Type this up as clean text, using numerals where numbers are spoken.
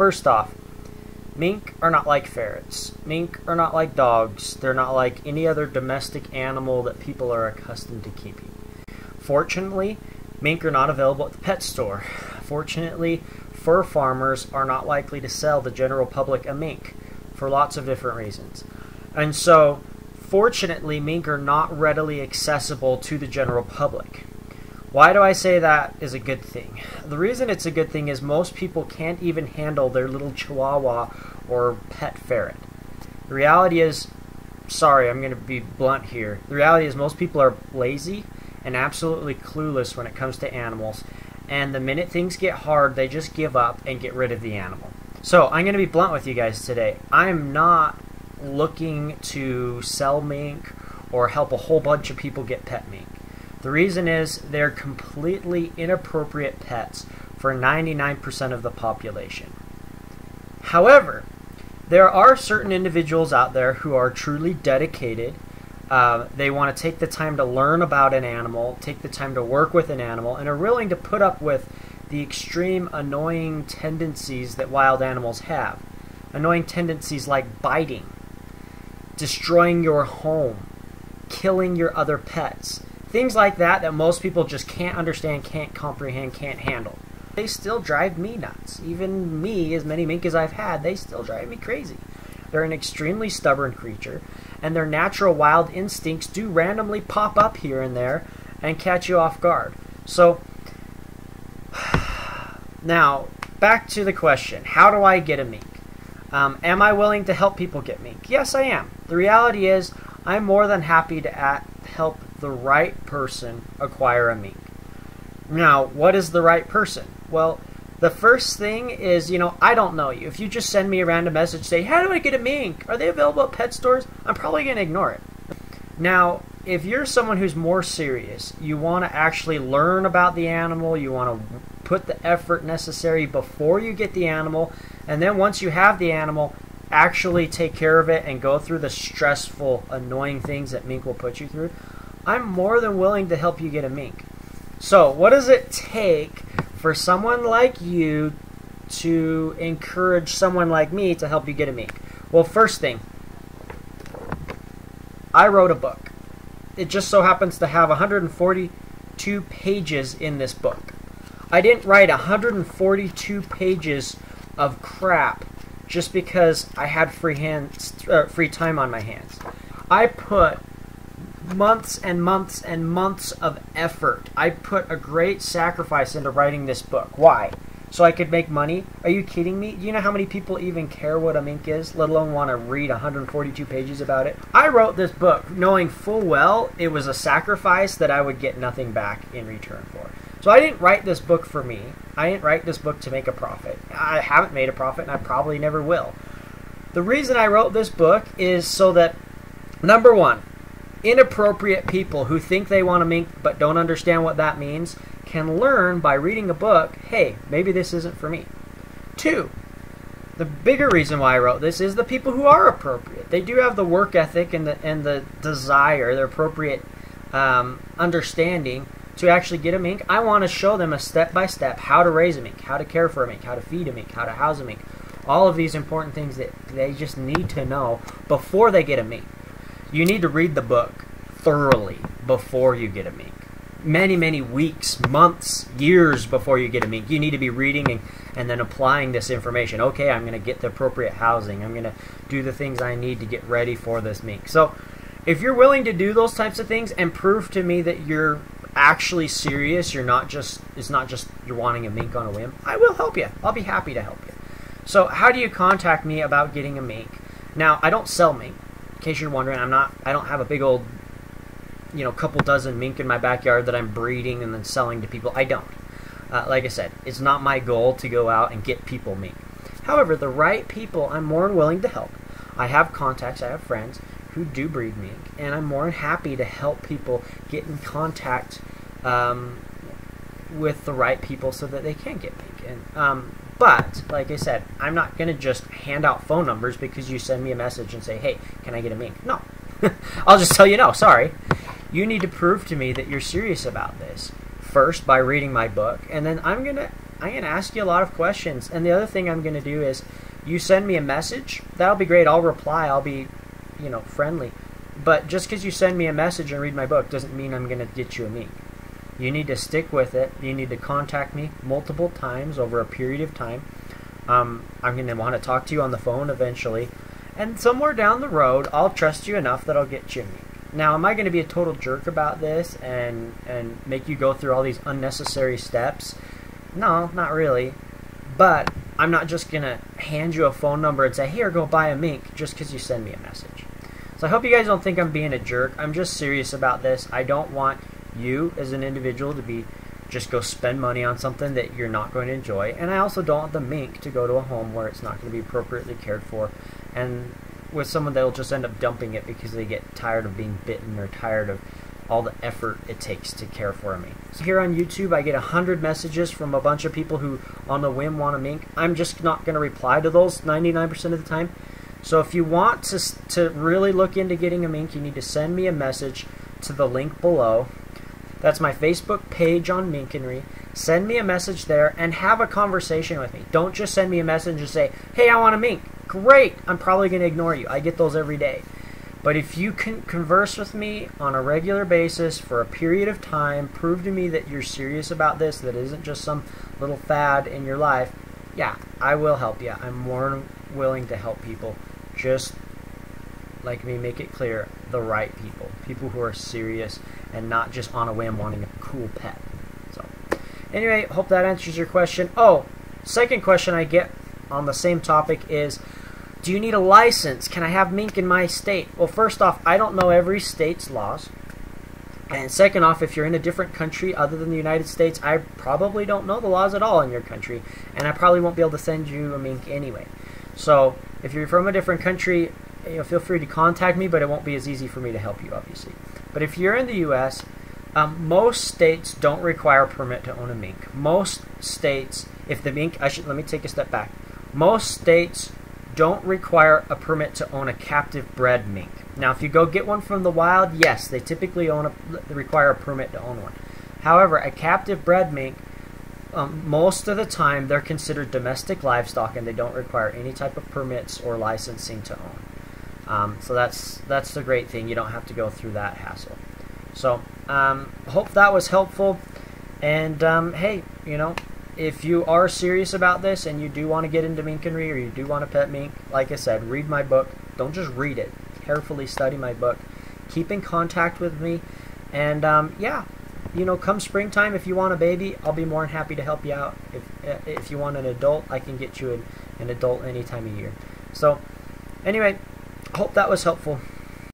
First off, mink are not like ferrets. Mink are not like dogs. They're not like any other domestic animal that people are accustomed to keeping. Fortunately, mink are not available at the pet store. Fortunately, fur farmers are not likely to sell the general public a mink for lots of different reasons. And so, fortunately, mink are not readily accessible to the general public. Why do I say that is a good thing? The reason it's a good thing is most people can't even handle their little chihuahua or pet ferret. The reality is, sorry, I'm going to be blunt here. The reality is most people are lazy and absolutely clueless when it comes to animals. And the minute things get hard, they just give up and get rid of the animal. So I'm going to be blunt with you guys today. I'm not looking to sell mink or help a whole bunch of people get pet mink. The reason is they're completely inappropriate pets for 99% of the population. However, there are certain individuals out there who are truly dedicated. They want to take the time to learn about an animal, take the time to work with an animal, and are willing to put up with the extreme annoying tendencies that wild animals have. Annoying tendencies like biting, destroying your home, killing your other pets. Things like that that most people just can't understand, can't comprehend, can't handle. They still drive me nuts. Even me, as many mink as I've had, they still drive me crazy. They're an extremely stubborn creature, and their natural wild instincts do randomly pop up here and there and catch you off guard. So, now, back to the question. How do I get a mink? Am I willing to help people get mink? Yes, I am. The reality is, I'm more than happy to help the right person acquire a mink. Now, what is the right person? Well, the first thing is, I don't know you. If you just send me a random message, say, how do I get a mink? Are they available at pet stores? I'm probably going to ignore it. Now, if you're someone who's more serious, you want to actually learn about the animal, you want to put the effort necessary before you get the animal, and then once you have the animal, actually take care of it and go through the stressful, annoying things that mink will put you through, I'm more than willing to help you get a mink. So, what does it take for someone like you to encourage someone like me to help you get a mink? Well, first thing, I wrote a book. It just so happens to have 142 pages in this book. I didn't write 142 pages of crap just because I had free time on my hands. I put months and months and months of effort. I put a great sacrifice into writing this book. Why? So I could make money? Are you kidding me? Do you know how many people even care what a mink is, let alone want to read 142 pages about it? I wrote this book knowing full well it was a sacrifice that I would get nothing back in return for. So I didn't write this book for me. I didn't write this book to make a profit. I haven't made a profit and I probably never will. The reason I wrote this book is so that, number one, inappropriate people who think they want a mink but don't understand what that means can learn by reading a book, hey, maybe this isn't for me. Two, the bigger reason why I wrote this is the people who are appropriate. They do have the work ethic and the desire, the appropriate understanding to actually get a mink. I want to show them a step-by-step how to raise a mink, how to care for a mink, how to feed a mink, how to house a mink. All of these important things that they just need to know before they get a mink. You need to read the book thoroughly before you get a mink. Many, many weeks, months, years before you get a mink. You need to be reading and then applying this information. Okay, I'm going to get the appropriate housing. I'm going to do the things I need to get ready for this mink. So if you're willing to do those types of things and prove to me that you're actually serious, it's not just you're wanting a mink on a whim, I will help you. I'll be happy to help you. So how do you contact me about getting a mink? Now, I don't sell mink. In case you're wondering, I don't have a big old, couple dozen mink in my backyard that I'm breeding and then selling to people. I don't. Like I said, it's not my goal to go out and get people mink. However, the right people, I'm more than willing to help. I have contacts, I have friends who do breed mink, and I'm more than happy to help people get in contact with the right people so that they can get mink. And, but, like I said, I'm not going to just hand out phone numbers because you send me a message and say, hey, can I get a mink? No. I'll just tell you no, sorry. You need to prove to me that you're serious about this, first by reading my book, and then I'm going to I'm going to ask you a lot of questions. And the other thing I'm going to do is you send me a message. That'll be great. I'll reply. I'll be, you know, friendly. But just because you send me a message and read my book doesn't mean I'm going to get you a meet. You need to stick with it. You need to contact me multiple times over a period of time. I'm going to want to talk to you on the phone eventually. And somewhere down the road, I'll trust you enough that I'll get you a meet. Now, am I going to be a total jerk about this and make you go through all these unnecessary steps? No, not really. But I'm not just going to hand you a phone number and say, here, go buy a mink just because you send me a message. So I hope you guys don't think I'm being a jerk. I'm just serious about this. I don't want you as an individual to be just go spend money on something that you're not going to enjoy. And I also don't want the mink to go to a home where it's not going to be appropriately cared for and with someone that will just end up dumping it because they get tired of being bitten or tired of all the effort it takes to care for a mink. So here on YouTube, I get 100 messages from a bunch of people who on the whim want a mink. I'm just not going to reply to those 99% of the time. So if you want to really look into getting a mink, you need to send me a message to the link below. That's my Facebook page on Minkenry. Send me a message there and have a conversation with me. Don't just send me a message and say, hey, I want a mink. Great, I'm probably going to ignore you. I get those every day. But if you can converse with me on a regular basis for a period of time, prove to me that you're serious about this, that isn't just some little fad in your life, yeah, I will help you. I'm more than willing to help people. Just like me, make it clear, the right people. People who are serious and not just on a whim wanting a cool pet. So, anyway, hope that answers your question. Oh, second question I get on the same topic is, do you need a license? Can I have mink in my state? Well, first off, I don't know every state's laws. And second off, if you're in a different country other than the United States, I probably don't know the laws at all in your country. And I probably won't be able to send you a mink anyway. So, if you're from a different country, you know, feel free to contact me, but it won't be as easy for me to help you, obviously. But if you're in the U.S., most states don't require a permit to own a mink. Most states, if the mink, let me take a step back. Most states don't require a permit to own a captive bred mink. Now, if you go get one from the wild, yes, they typically require a permit to own one. However, a captive bred mink, most of the time, they're considered domestic livestock, and they don't require any type of permits or licensing to own. So that's the great thing. You don't have to go through that hassle. So hope that was helpful. And hey, you know, if you are serious about this and you do want to get into minkenry or you do want to pet mink, like I said, read my book. Don't just read it. Carefully study my book. Keep in contact with me. And yeah, you know, come springtime, if you want a baby, I'll be more than happy to help you out. If you want an adult, I can get you an adult any time of year. So anyway, hope that was helpful.